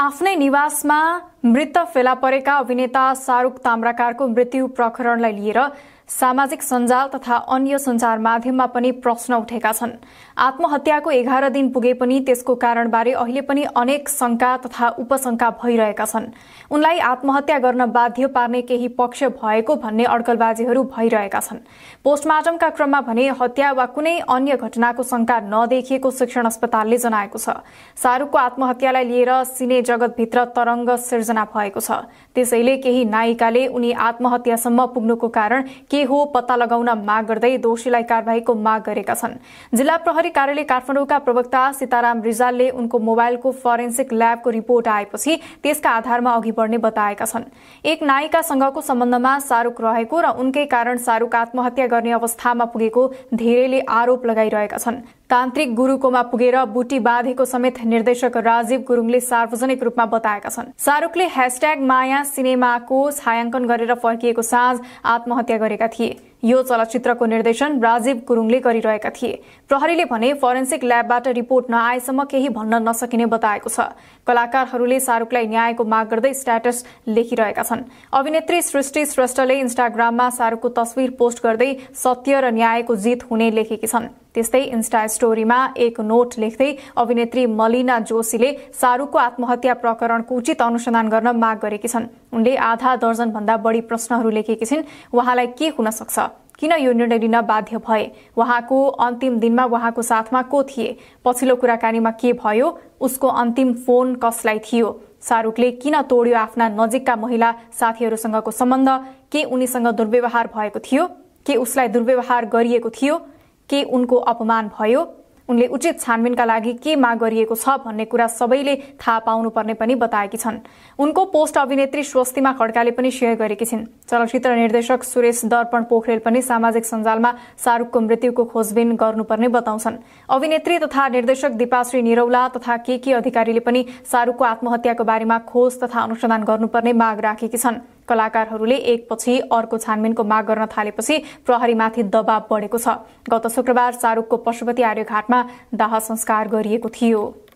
आफ्नै निवासमा मृत फेला परेका अभिनेता शाहरुख ताम्राकारको मृत्यु प्रकरणलाई लिएर सामाजिक सञ्जाल तथा अन्य सञ्चार माध्यममा पनि प्रश्न उठेका छन्। आत्महत्याको 11 दिन पुगे पनि त्यसको कारणबारे अहिले पनि अनेक शंका तथा उपशंका भइरहेका छन्। उनलाई आत्महत्या गर्न बाध्य पार्ने केही पक्ष भएको भन्ने अड्कलबाजीहरू भइरहेका छन्। पोस्टमार्टमका क्रममा भने हत्या वा कुनै अन्य घटनाको शंका नदेखिएको शिक्षण अस्पतालले जनाएको छ। शाहरुखको आत्महत्यालाई लिएर सिने जगतभित्र तरंग सिर्जना भएको छ। त्यसैले केही नायिकाले उनी आत्महत्यासम्म पुग्नुको कारण हो पत्ता लगाउन माग गर्दै दोषीलाई कारबाहीको माग गरेका छन्। जिल्ला प्रहरी कार्यालय काठमाडौँका प्रवक्ता सीताराम रिजालले उनको मोबाइलको फोरेन्सिक ल्याबको रिपोर्ट आएपछि त्यसका आधारमा अघि बढ्ने बताएका छन्। एक नायिकासँगको सम्बन्धमा शाहरुख रहेको र उनकै कारण शाहरुख आत्महत्या गर्ने अवस्थामा पुगेको धेरैले आरोप लगाइरहेका छन्। तान्त्रिक गुरुकोमा पुगेर बुटी बाँधेको समेत निर्देशक राजीव गुरुङले सार्वजनिक रूपमा बताएका छन्। शाहरुखले #माया सिनेमाको छायांकन गरेर फर्किएको साँझ आत्महत्या गरेका थिए। यो चलचित्रको निर्देशन राजीव गुरुङले गरिरहेका थिए। प्रहरीले भने फोरेन्सिक ल्याबबाट रिपोर्ट नआएसम्म केही भन्न नसकिने बताएको छ। कलाकारहरूले शाहरुखलाई न्यायको माग गर्दै स्ट्याटस लेखिरहेका छन्। अभिनेत्री सृष्टि श्रेष्ठले इन्स्टाग्राममा शाहरुखको तस्विर पोस्ट गर्दै सत्य र न्यायको जित हुने लेखेकी छन्। त्यस्तै इन्स्टा स्टोरीमा एक नोट लेख्दै अभिनेत्री मलिना जोशीले शाहरुखको आत्महत्या प्रकरणको उचित अनुसन्धान गर्न माग गरेकी छन्। उनले आधा दर्जन भन्दा बढी प्रश्नहरू लेखेकी छिन्। उहाँलाई के हुन सक्छ, किन यो निर्णय लिन बाध्य भए, उहाँको अन्तिम दिनमा उहाँको साथमा को थिए, पछिल्लो कुराकानीमा के भयो, उसको अन्तिम फोन कसलाई थियो, शाहरुखले किन तोड्यो आफ्ना नजिकका महिला साथीहरूसँगको सम्बन्ध, के उनीसँग दुर्व्यवहार भएको थियो, के उसलाई दुर्व्यवहार गरिएको थियो, के उनको अपमान भयो, उनले उचित छानबिनका लागि के माग गरिएको छ भन्ने कुरा सबैले थाहा पाउनुपर्ने पनि बताएकी छन्। उनको पोस्ट अभिनेत्री स्वस्तिमा खड़काले पनि सेयर गरेकी छिन्। चलचित्र निर्देशक सुरेश दर्पण पोखरेल पनि सामाजिक सञ्जालमा शाहरुखको मृत्युको खोजबिन गर्नुपर्ने बताउँछन्। अभिनेत्री तथा निर्देशक दीपाश्री निरौला तथा केके अधिकारीले पनि शाहरुखको आत्महत्याको बारेमा खोज तथा अनुसन्धान गर्नुपर्ने माग राखेकी छन्। कलाकारहरूले एकपछि अर्को छानबिनको माग गर्न थालेपछि प्रहरीमाथि दबाव बढेको छ। गत शुक्रबार शाहरुखको पशुपति आर्यघाटमा दाह संस्कार गरिएको थियो।